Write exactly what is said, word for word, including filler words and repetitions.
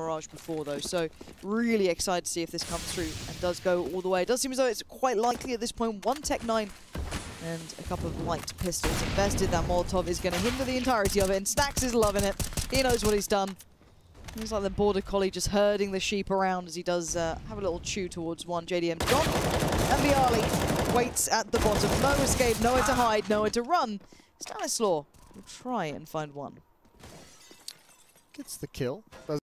Mirage before though, so really excited to see if this comes through and does go all the way. It does seem as though it's quite likely at this point. One Tech nine and a couple of light pistols invested. That Molotov is going to hinder the entirety of it, and Stax is loving it. He knows what he's done. He's like the border collie just herding the sheep around as he does uh, have a little chew towards one. J D M gone, and byali waits at the bottom. No escape, nowhere to hide, nowhere to run. Stanislaw will try and find one. Gets the kill.